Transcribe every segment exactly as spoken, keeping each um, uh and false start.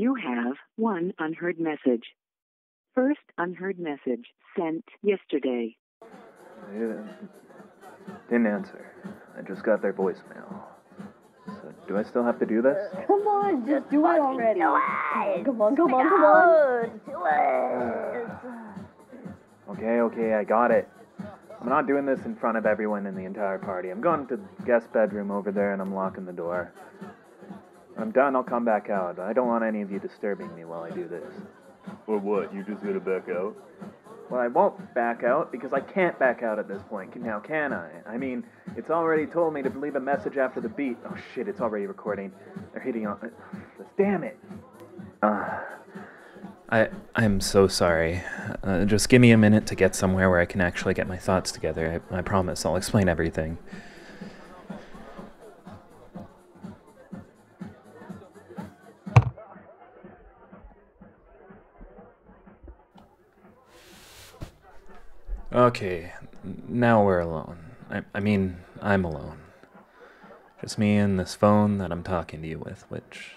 You have one unheard message. First unheard message sent yesterday. Yeah. Didn't answer. I just got their voicemail. So do I still have to do this? Come on, just do it already. Do it. Come on, come on, come on. Do it. Uh, okay, okay, I got it. I'm not doing this in front of everyone in the entire party. I'm going to the guest bedroom over there and I'm locking the door. When I'm done, I'll come back out. I don't want any of you disturbing me while I do this. Or what? You're just gonna back out? Well, I won't back out, because I can't back out at this point. Now, can I? I mean, it's already told me to leave a message after the beat. Oh, shit, it's already recording. They're hitting on... Damn it! Uh, I, I'm so sorry. Uh, just give me a minute to get somewhere where I can actually get my thoughts together. I, I promise, I'll explain everything. Okay, now we're alone. I, I mean, I'm alone. Just me and this phone that I'm talking to you with, which,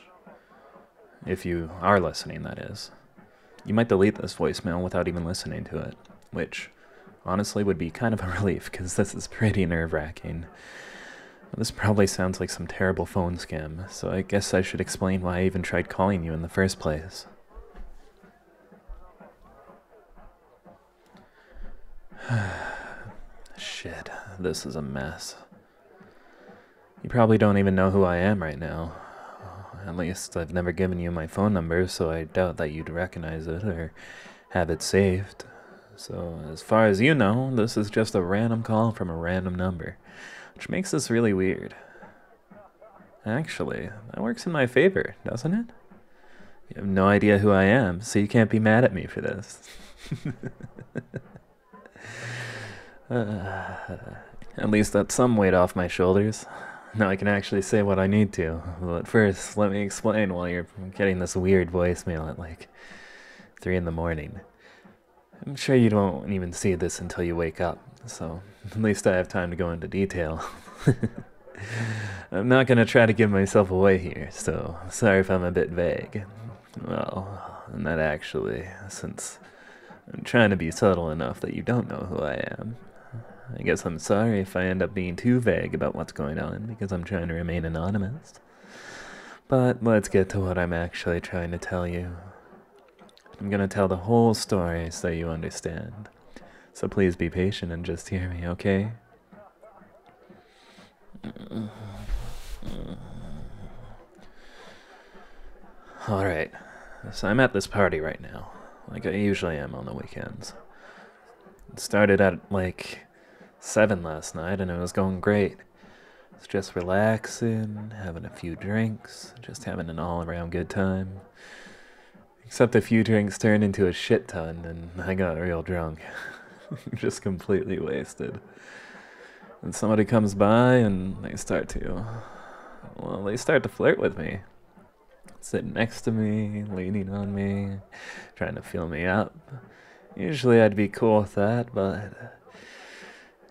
if you are listening, that is. You might delete this voicemail without even listening to it, which honestly would be kind of a relief, because this is pretty nerve-wracking. This probably sounds like some terrible phone scam, so I guess I should explain why I even tried calling you in the first place. Shit, this is a mess. You probably don't even know who I am right now. At least I've never given you my phone number, so I doubt that you'd recognize it or have it saved. So as far as you know, this is just a random call from a random number, which makes this really weird. Actually, that works in my favor, doesn't it? You have no idea who I am, so you can't be mad at me for this. Uh, at least that's some weight off my shoulders. Now I can actually say what I need to. But first, let me explain while you're getting this weird voicemail at like three in the morning. I'm sure you don't even see this until you wake up, so at least I have time to go into detail. I'm not going to try to give myself away here, so sorry if I'm a bit vague. Well, not actually, since I'm trying to be subtle enough that you don't know who I am. I guess I'm sorry if I end up being too vague about what's going on, because I'm trying to remain anonymous. But let's get to what I'm actually trying to tell you. I'm going to tell the whole story so you understand. So please be patient and just hear me, okay? Alright, so I'm at this party right now, like I usually am on the weekends. It started at like seven last night and it was going great. It's just relaxing, having a few drinks, just having an all-around good time. Except a few drinks turned into a shit ton and I got real drunk. Just completely wasted. And somebody comes by and they start to, well, they start to flirt with me. Sitting next to me, leaning on me, trying to fill me up. Usually I'd be cool with that, but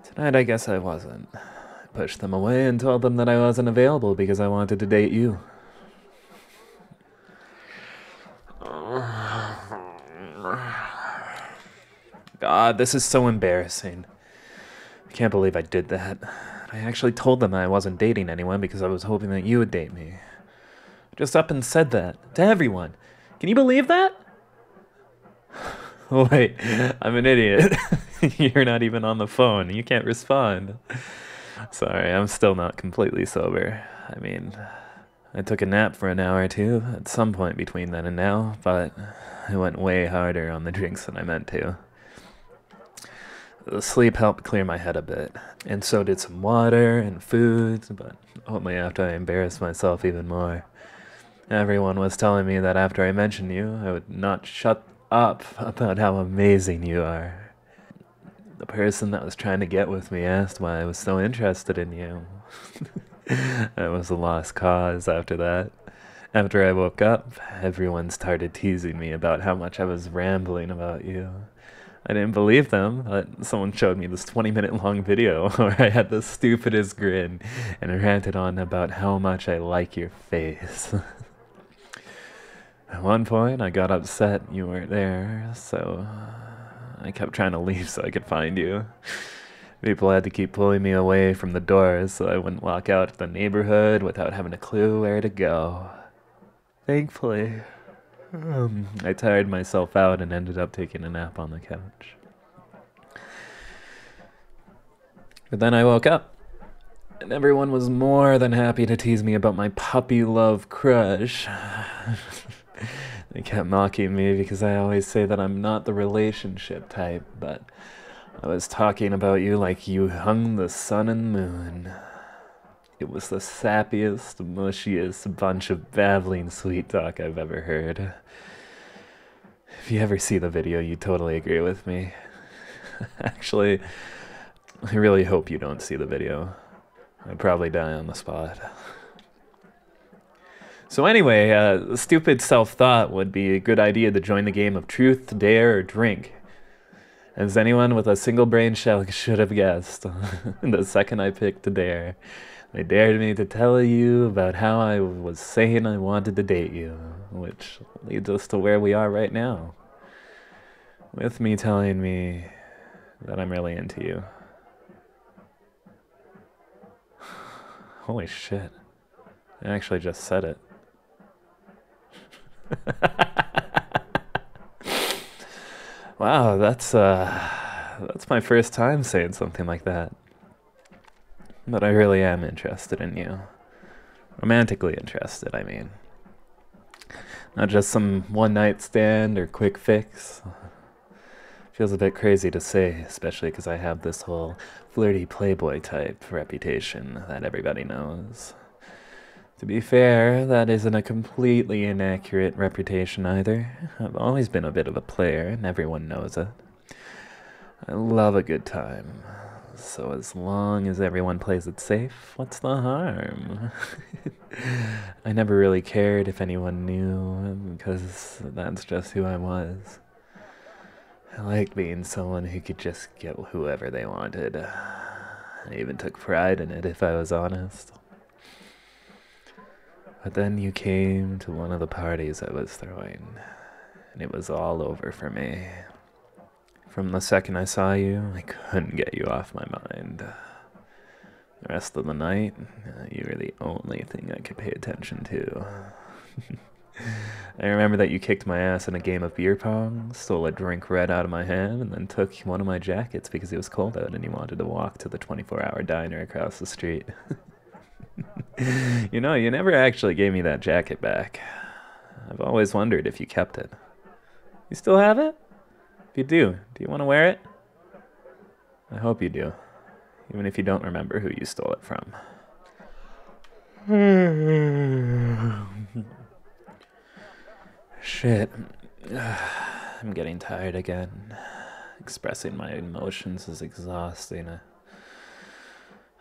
tonight I guess I wasn't. I pushed them away and told them that I wasn't available because I wanted to date you. God, this is so embarrassing. I can't believe I did that. I actually told them I wasn't dating anyone because I was hoping that you would date me. Just up and said that to everyone. Can you believe that? Oh, wait, I'm an idiot. You're not even on the phone. You can't respond. Sorry, I'm still not completely sober. I mean, I took a nap for an hour or two at some point between then and now, but I went way harder on the drinks than I meant to. The sleep helped clear my head a bit, and so did some water and food, but only after I embarrassed myself even more. Everyone was telling me that after I mentioned you, I would not shut up about how amazing you are. The person that was trying to get with me asked why I was so interested in you. I was a lost cause after that. After I woke up, everyone started teasing me about how much I was rambling about you. I didn't believe them, but someone showed me this twenty minute long video where I had the stupidest grin and ranted on about how much I like your face. At one point, I got upset you weren't there, so I kept trying to leave so I could find you. People had to keep pulling me away from the doors so I wouldn't walk out of the neighborhood without having a clue where to go. Thankfully, um, I tired myself out and ended up taking a nap on the couch. But then I woke up, and everyone was more than happy to tease me about my puppy love crush. They kept mocking me because I always say that I'm not the relationship type, but I was talking about you like you hung the sun and moon. It was the sappiest, mushiest bunch of babbling sweet talk I've ever heard. If you ever see the video, you totally agree with me. Actually, I really hope you don't see the video. I'd probably die on the spot. So anyway, uh, stupid self-thought would be a good idea to join the game of truth, dare, or drink. As anyone with a single brain shell should have guessed, the second I picked to dare, they dared me to tell you about how I was saying I wanted to date you, which leads us to where we are right now, with me telling me that I'm really into you. Holy shit, I actually just said it. Wow, that's uh that's my first time saying something like that. But I really am interested in you. Romantically interested, I mean. Not just some one-night stand or quick fix. Feels a bit crazy to say, especially because I have this whole flirty playboy type reputation that everybody knows. To be fair, that isn't a completely inaccurate reputation either. I've always been a bit of a player, and everyone knows it. I love a good time. So as long as everyone plays it safe, what's the harm? I never really cared if anyone knew, because that's just who I was. I liked being someone who could just get whoever they wanted. I even took pride in it, if I was honest. But then you came to one of the parties I was throwing, and it was all over for me. From the second I saw you, I couldn't get you off my mind. The rest of the night, you were the only thing I could pay attention to. I remember that you kicked my ass in a game of beer pong, stole a drink right out of my hand, and then took one of my jackets because it was cold out and you wanted to walk to the twenty-four hour diner across the street. You know, you never actually gave me that jacket back. I've always wondered if you kept it. You still have it? If you do, do you want to wear it? I hope you do, even if you don't remember who you stole it from. Shit. I'm getting tired again. Expressing my emotions is exhausting.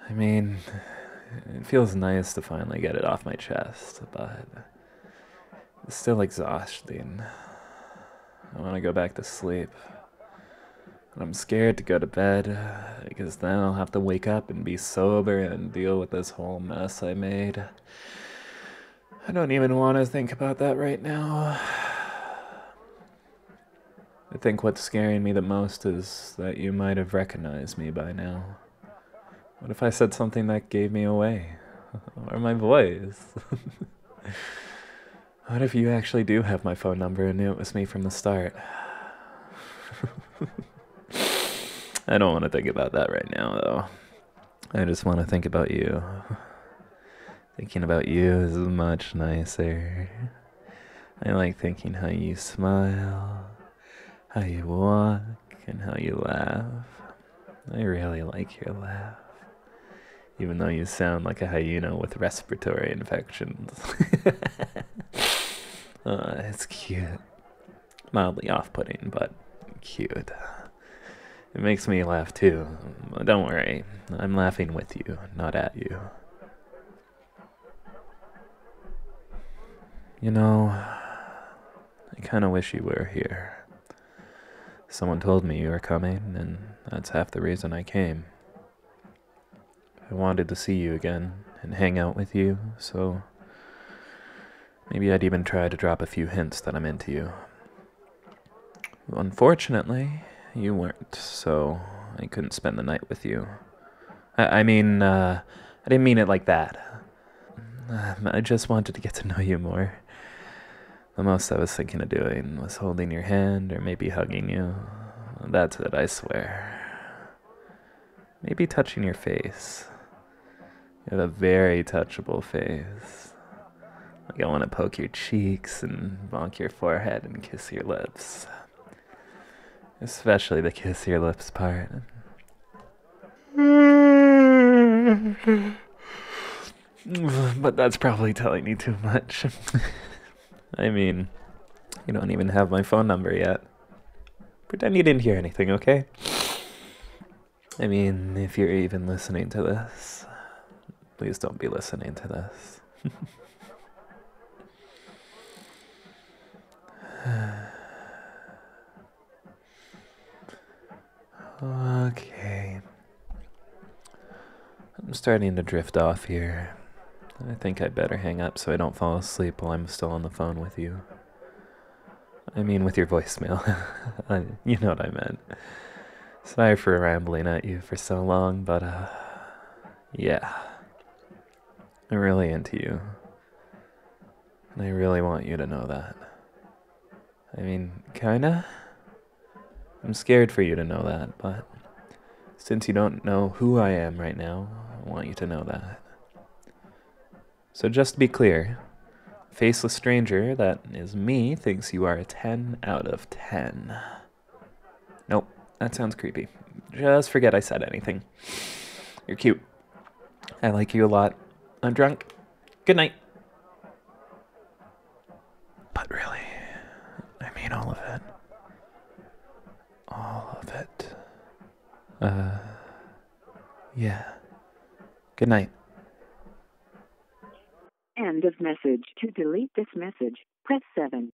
I mean, it feels nice to finally get it off my chest, but it's still exhausting. I want to go back to sleep. And I'm scared to go to bed, because then I'll have to wake up and be sober and deal with this whole mess I made. I don't even want to think about that right now. I think what's scaring me the most is that you might have recognized me by now. What if I said something that gave me away? Or my voice? What if you actually do have my phone number and knew it was me from the start? I don't want to think about that right now, though. I just want to think about you. Thinking about you is much nicer. I like thinking how you smile, how you walk, and how you laugh. I really like your laugh, even though you sound like a hyena with respiratory infections. Oh, it's cute. Mildly off-putting, but cute. It makes me laugh too. Don't worry, I'm laughing with you, not at you. You know, I kind of wish you were here. Someone told me you were coming, and that's half the reason I came. I wanted to see you again and hang out with you, so Maybe I'd even try to drop a few hints that I'm into you. Unfortunately, you weren't, so I couldn't spend the night with you. I, I mean, uh, I didn't mean it like that. Um, I just wanted to get to know you more. The most I was thinking of doing was holding your hand or maybe hugging you. That's it, I swear. Maybe touching your face. You have a very touchable face. Like I want to poke your cheeks and bonk your forehead and kiss your lips. Especially the kiss your lips part. But that's probably telling you too much. I mean, you don't even have my phone number yet. Pretend you didn't hear anything, okay? I mean, if you're even listening to this, please don't be listening to this. Okay. I'm starting to drift off here. I think I'd better hang up so I don't fall asleep while I'm still on the phone with you. I mean with your voicemail. I, you know what I meant. Sorry for rambling at you for so long, but uh, yeah. I'm really into you. And I really want you to know that. I mean, kinda? I'm scared for you to know that, but since you don't know who I am right now, I want you to know that. So just to be clear, faceless stranger that is me thinks you are a ten out of ten. Nope, that sounds creepy. Just forget I said anything. You're cute. I like you a lot. I'm drunk. Good night. But really, I mean all of it. All of it. Uh, yeah. Good night. End of message. To delete this message, press seven.